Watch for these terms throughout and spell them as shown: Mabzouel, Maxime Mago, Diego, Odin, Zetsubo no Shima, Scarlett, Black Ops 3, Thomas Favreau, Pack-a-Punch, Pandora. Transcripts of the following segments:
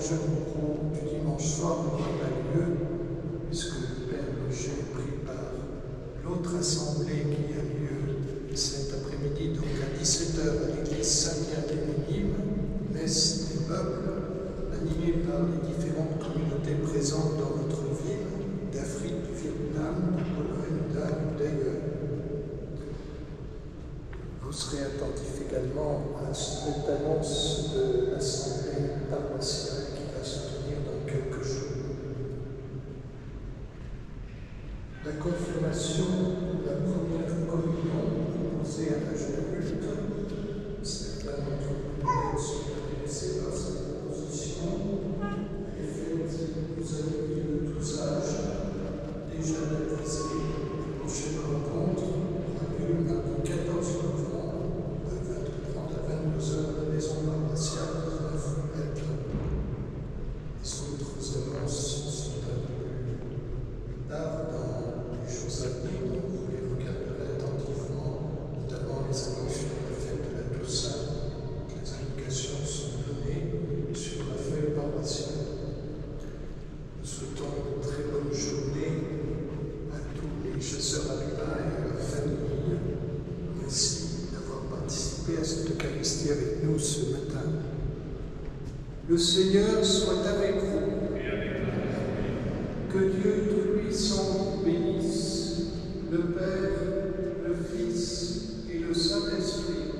le jeûne gros du dimanche soir n'aura pas lieu, puisque le Père Roger prit part l'autre assemblée qui a lieu cet après-midi, donc à 17h à l'église Saint-Pierre-des-Minimes, messe des peuples, animée par les différentes communautés présentes dans notre ville, d'Afrique, du Vietnam, de Pologne, d'Inde, d'ailleurs. Vous serez attentifs également à cette annonce de l'assemblée paroissiale qui va se tenir dans quelques jours. La confirmation de la première communion proposée à l'âge adulte, certains d'entre vous sont intéressés par cette proposition. En effet, vous avez vu de tous âges, déjà baptisés, prochaine rencontre, prévue le mardi 14 novembre. Le Seigneur soit avec vous. Et avec vous. Que Dieu Tout-Puissant vous bénisse, le Père, le Fils et le Saint-Esprit.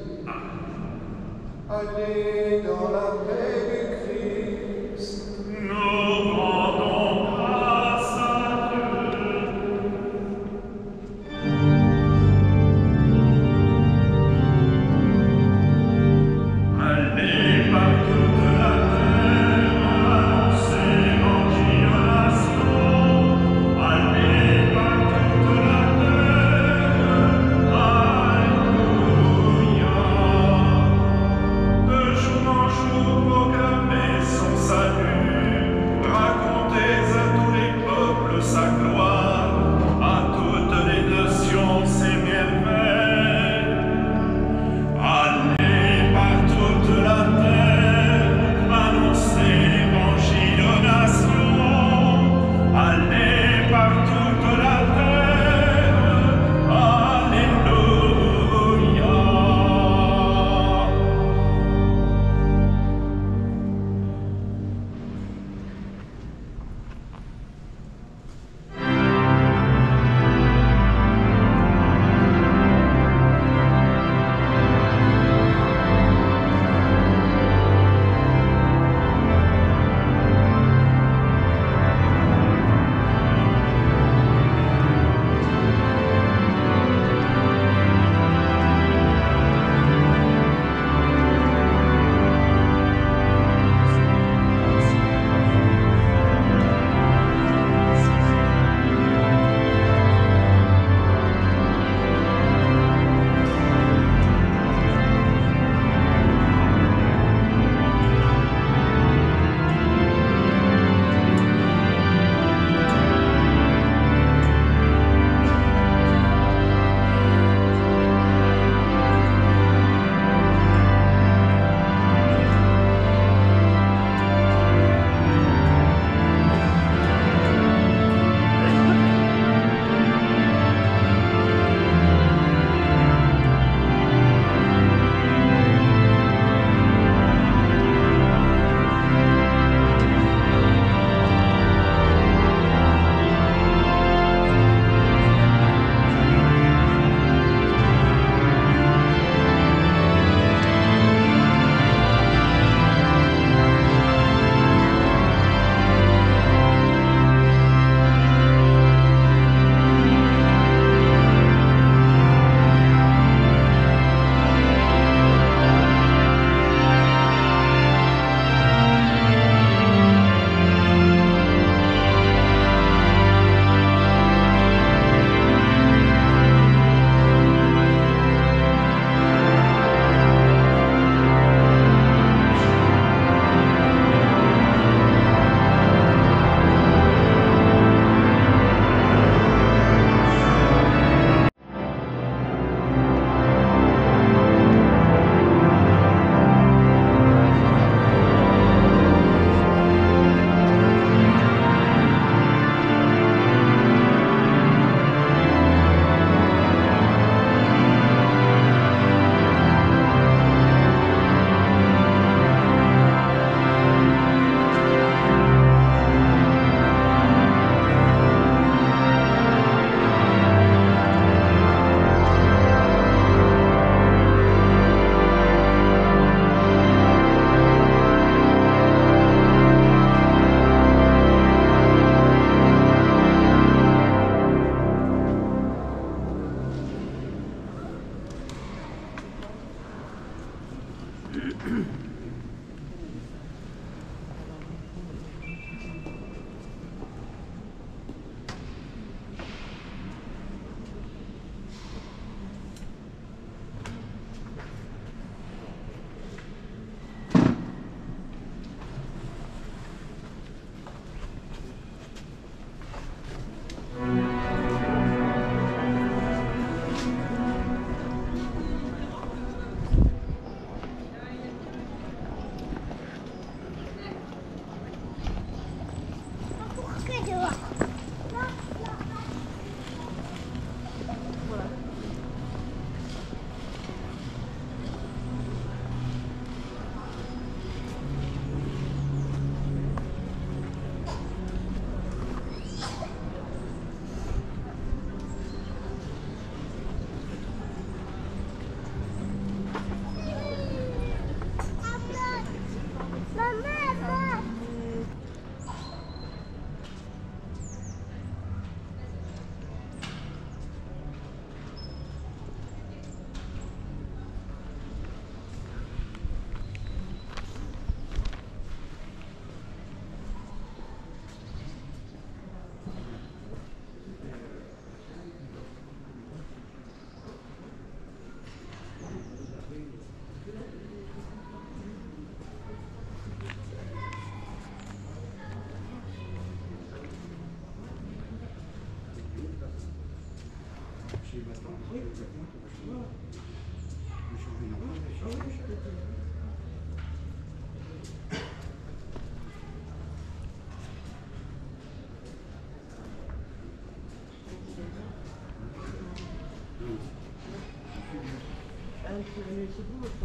Allez dans la paix du Christ. Nous rendons grâce à Dieu. Allez partout. Should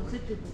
C'était bon.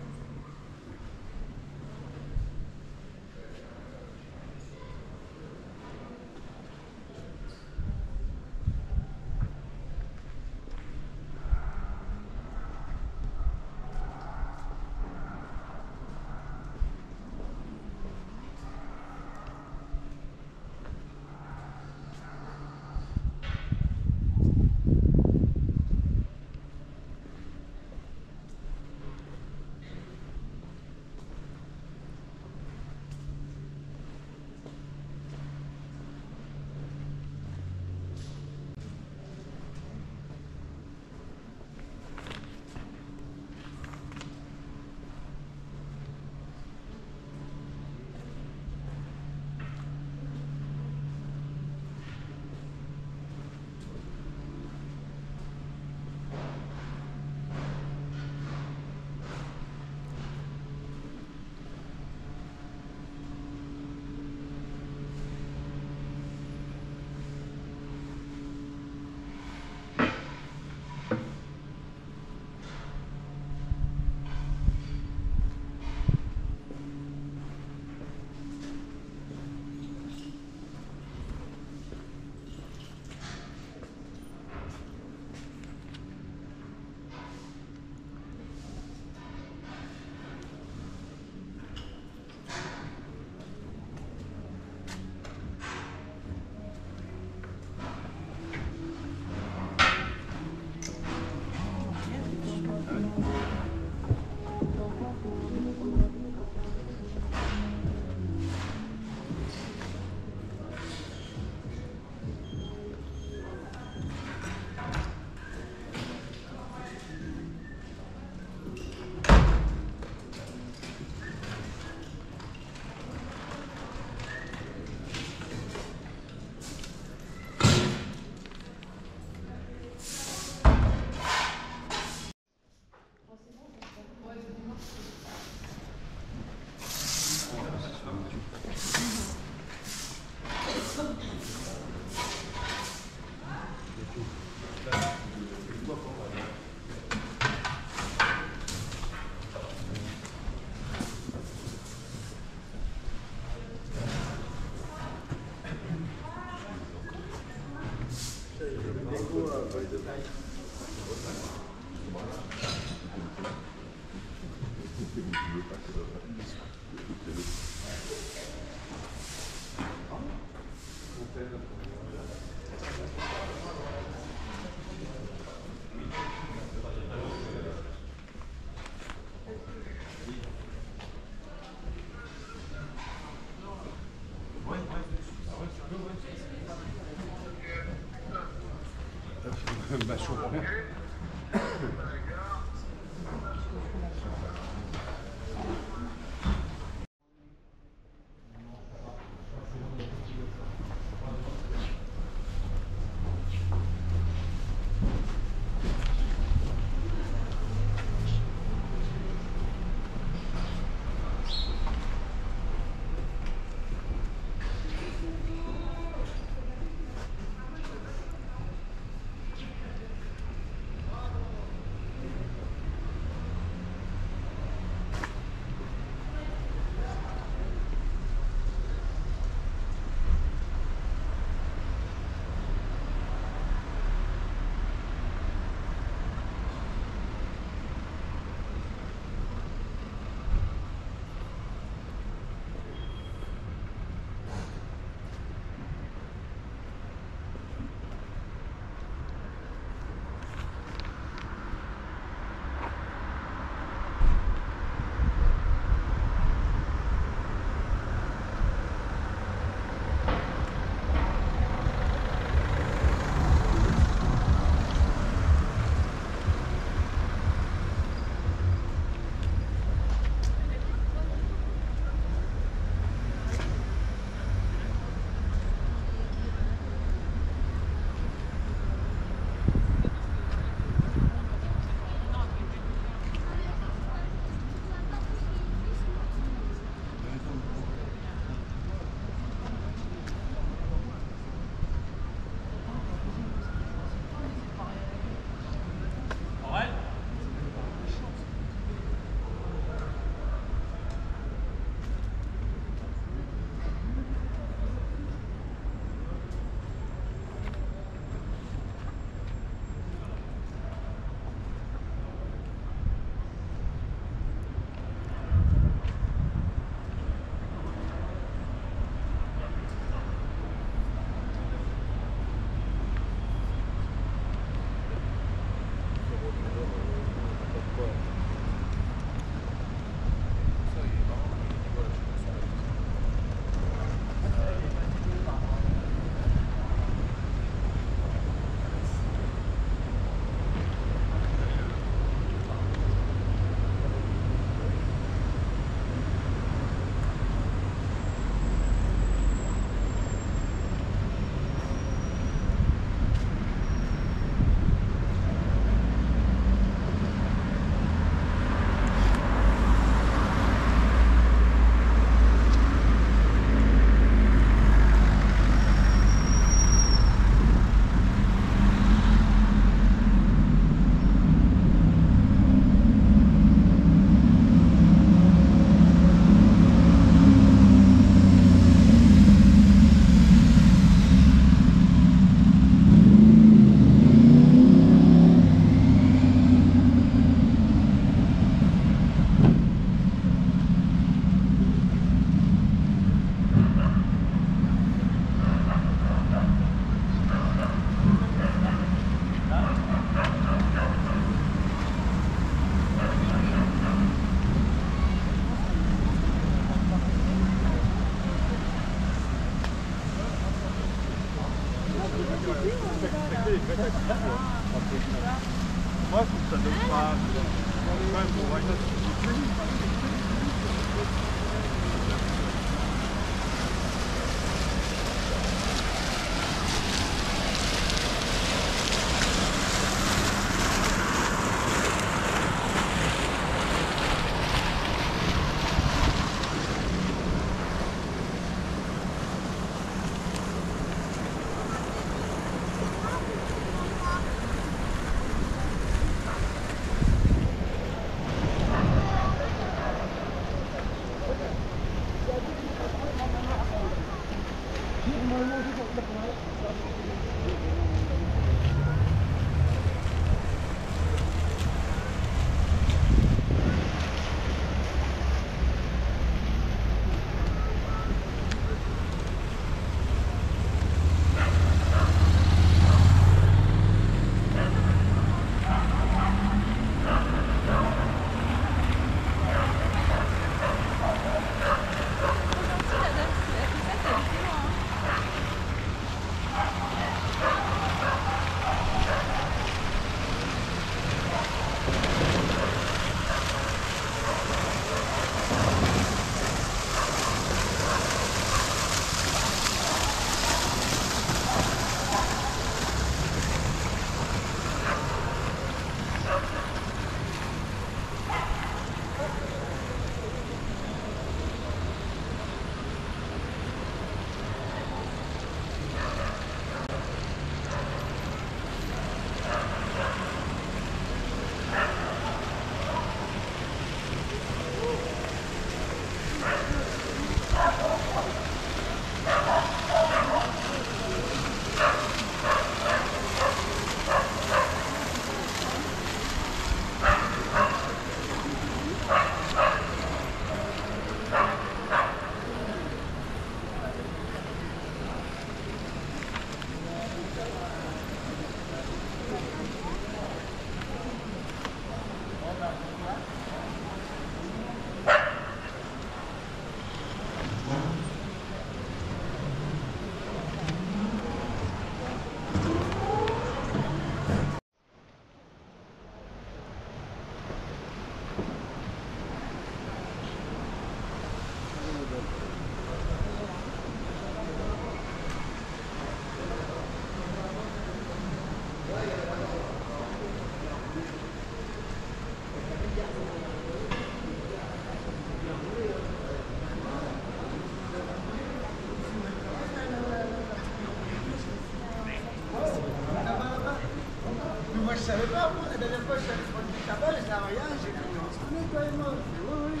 Je ne savais pas, moi, la dernière fois, je suis allé prendre du tabac, j'étais à Marianne, j'ai cru, on se connaît toi et moi. Je dis, oui.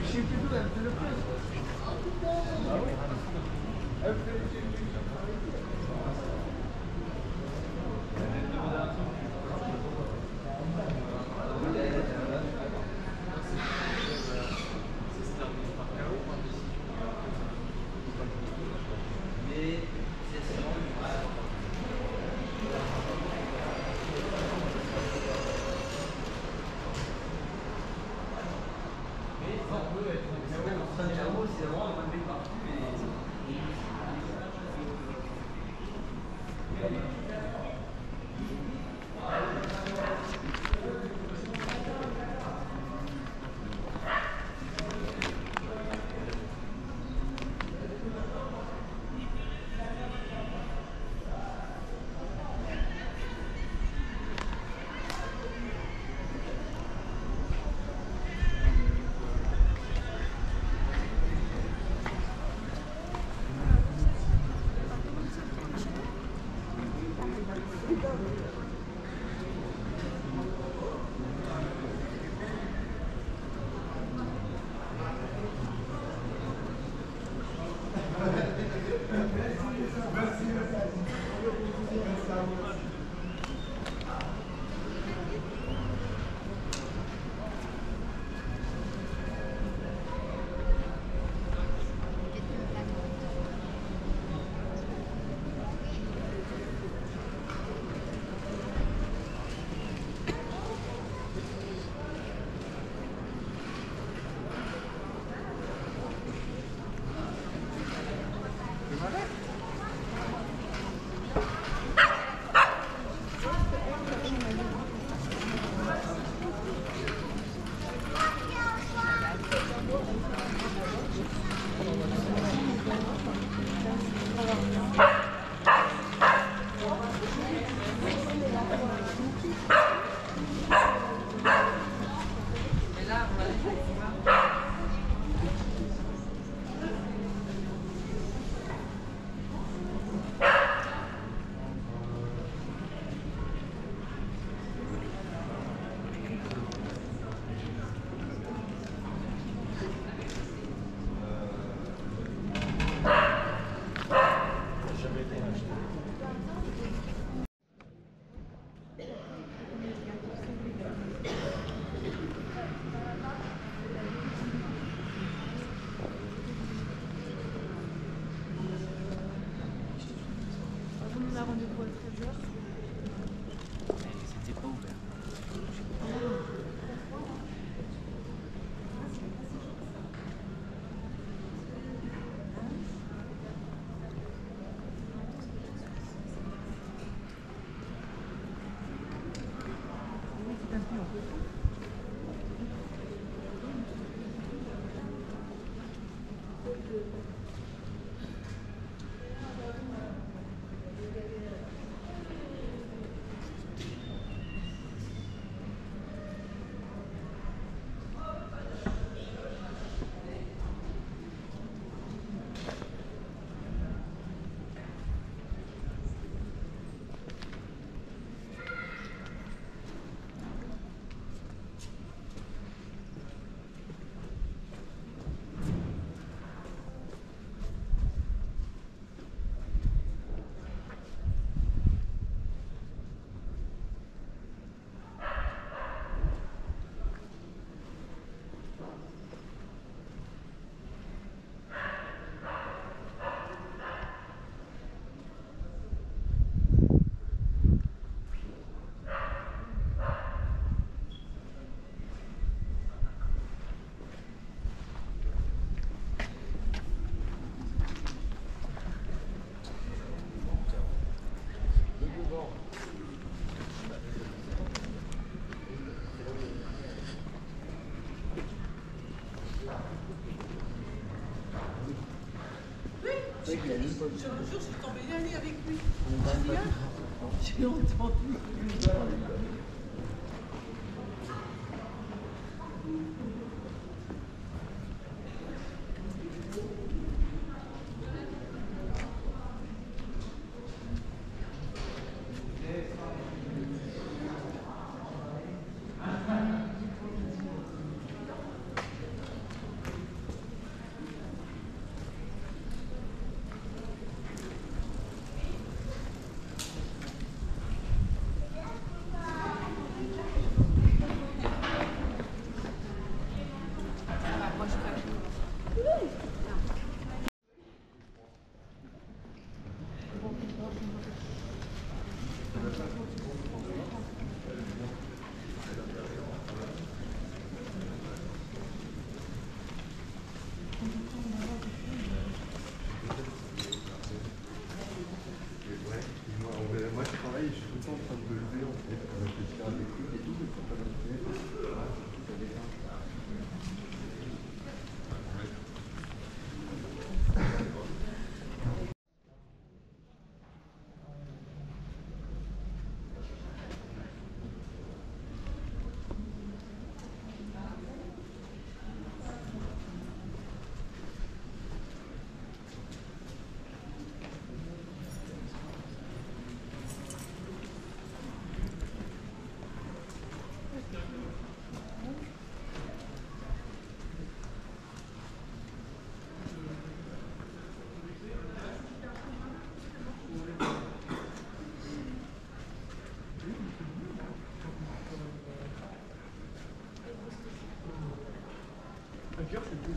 Je sais plus d'où elle fait le plus. Ah putain! Elle fait le plus. Je vous jure, je suis tombée l'année avec lui. J'ai entendu.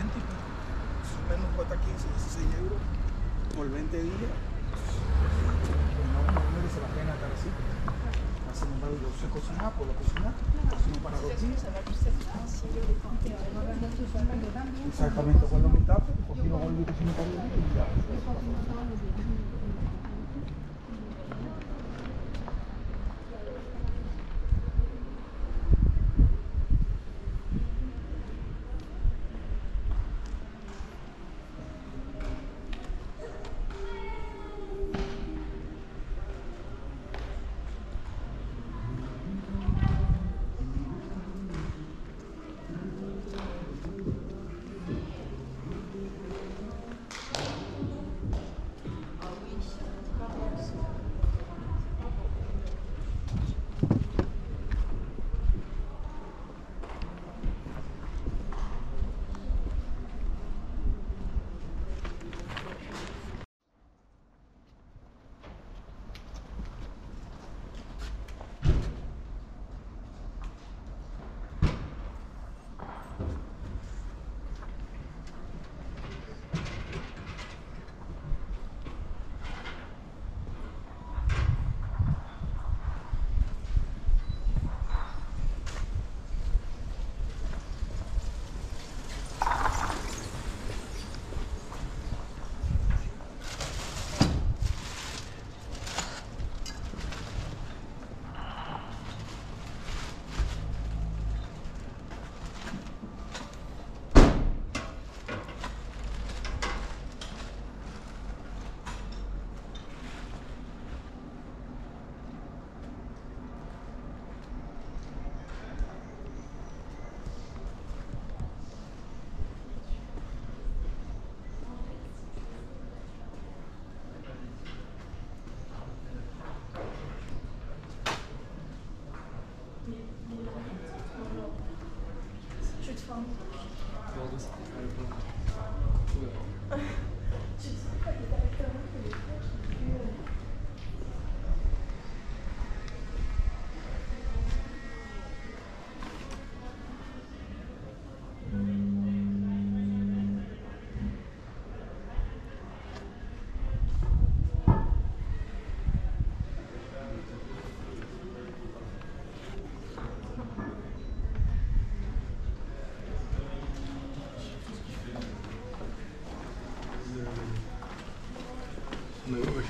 céntimos. Menos cuesta 15, 16 euros por 20 días. No merece la pena estar así. Sin embargo, yo sé cocinar, por la cocina, sino para cocinar. Exactamente, con la mitad, porque no vuelvo a cocinar para la mitad.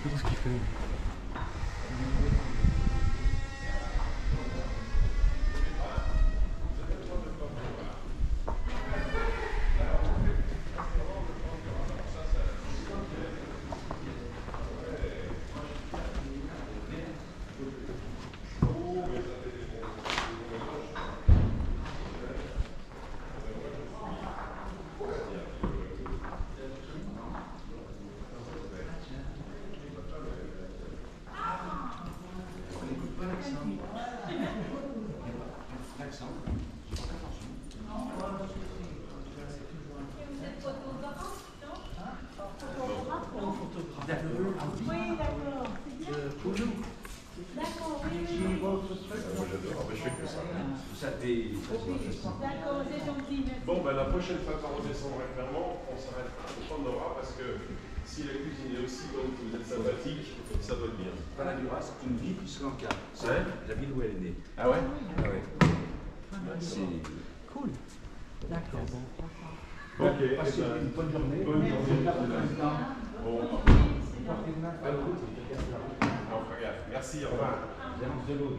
Tudo que tem. D'accord, c'est gentil, merci. Bon, ben, la prochaine fois qu'on redescendra clairement, on s'arrête au Pandora parce que si la cuisine est aussi bonne que vous êtes sympathique, ça doit être bien. Pandora, c'est une ville du Sri Lanka. C'est vrai ? La ville où elle est née. Ah ouais ? Ah ouais. C'est cool. D'accord. Bon. Ok, passez une bonne journée. Bonne journée. Bon. Merci, au revoir. J'ai de l'autre.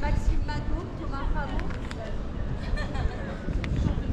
Maxime Mago, Thomas Favreau.